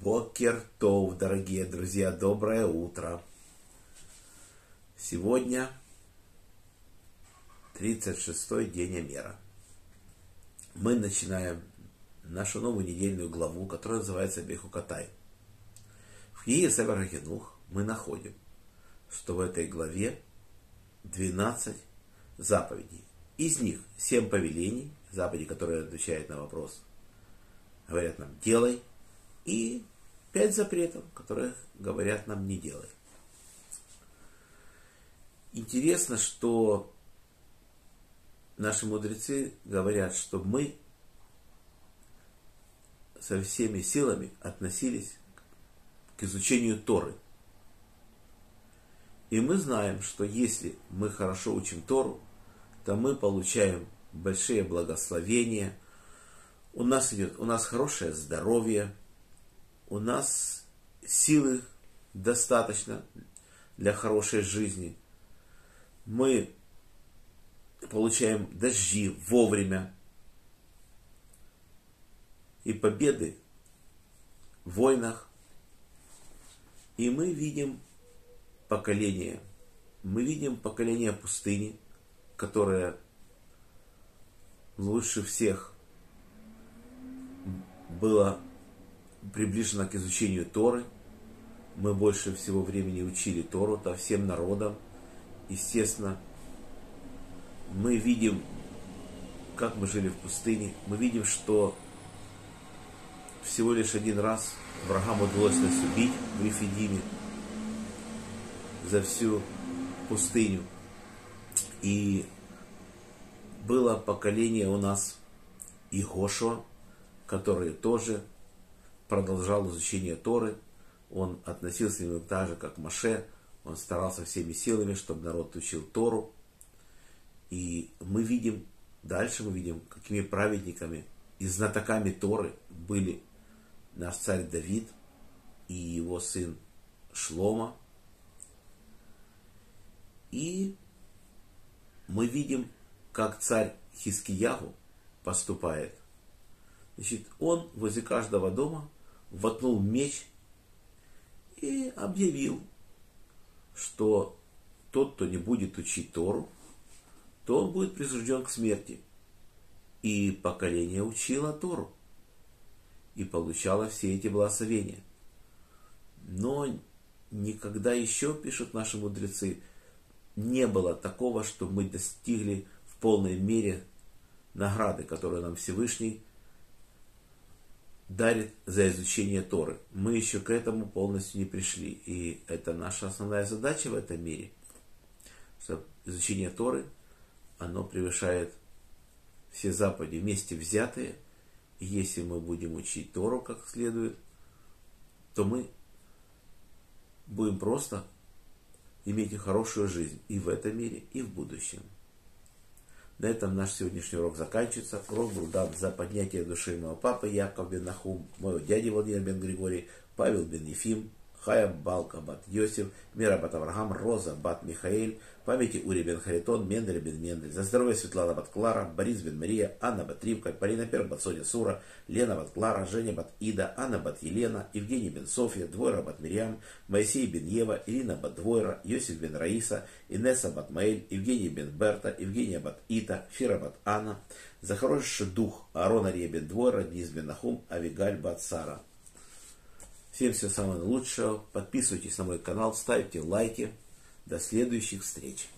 Бокер тов, дорогие друзья, доброе утро. Сегодня 36-й день Омера. Мы начинаем нашу новую недельную главу, которая называется Бехукотай. В книге Сефер аХинух мы находим, что в этой главе 12 заповедей. Из них 7 повелений, заповеди, которые отвечают на вопрос, говорят нам «делай», и 5 запретов, которых говорят нам «не делай». Интересно, что наши мудрецы говорят, что мы со всеми силами относились к изучению Торы. И мы знаем, что если мы хорошо учим Тору, то мы получаем большие благословения, у нас хорошее здоровье, у нас силы достаточно для хорошей жизни. Мы получаем дожди вовремя и победы в войнах. И мы видим поколение. Мы видим поколение пустыни, которое лучше всех было приближено к изучению Торы. Мы больше всего времени учили Тору, то всем народам. Естественно, мы видим, как мы жили в пустыне. Мы видим, что всего лишь один раз врагам удалось нас убить в Рифидиме за всю пустыню. И было поколение у нас Ихошуа, который тоже продолжал изучение Торы. Он относился к нему так же, как Маше. Он старался всеми силами, чтобы народ учил Тору. И мы видим, дальше мы видим, какими праведниками и знатоками Торы были наш царь Давид и его сын Шлома. И мы видим, как царь Хискиягу поступает. Значит, он возле каждого дома воткнул меч и объявил, что тот, кто не будет учить Тору, то он будет присужден к смерти. И поколение учило Тору и получало все эти благословения. Но никогда еще, пишут наши мудрецы, не было такого, что мы достигли в полной мере награды, которую нам Всевышний дарит за изучение Торы. Мы еще к этому полностью не пришли. И это наша основная задача в этом мире. Что изучение Торы, оно превышает все заповеди вместе взятые. И если мы будем учить Тору как следует, то мы будем просто иметь хорошую жизнь и в этом мире, и в будущем. На этом наш сегодняшний урок заканчивается. Урок был дан за поднятие души моего папы Яаков бен Нахум, моего дяди Владимир бен Григорий, Павел бен Ефим, Хая Балка бат Йосеф, Мира бат Авраам, Роза бат Михаэль, памяти Ури бен Харитон, Мендель бен Мендель, за здоровье Светлана бат Клара, Борис бен Мария, Анна бат Ривка, Полина Перл бат Соня Сура, Лена бат Клара, Женя бат Ида, Анна бат Елена, Евгений бен Софья, Двойра бат Мирьям, Моисей бен Ева, Ирина бат Двойра, Йосиф бен Раиса, Инесса бат Маэль, Евгений бен Берта, Евгения бат Ита, Фира бат Анна, за хороший дух Аарона Рия бен Двойра, Денис бен Нахум, Авигаль бат Сара. Всем всего самого лучшего. Подписывайтесь на мой канал, ставьте лайки. До следующих встреч.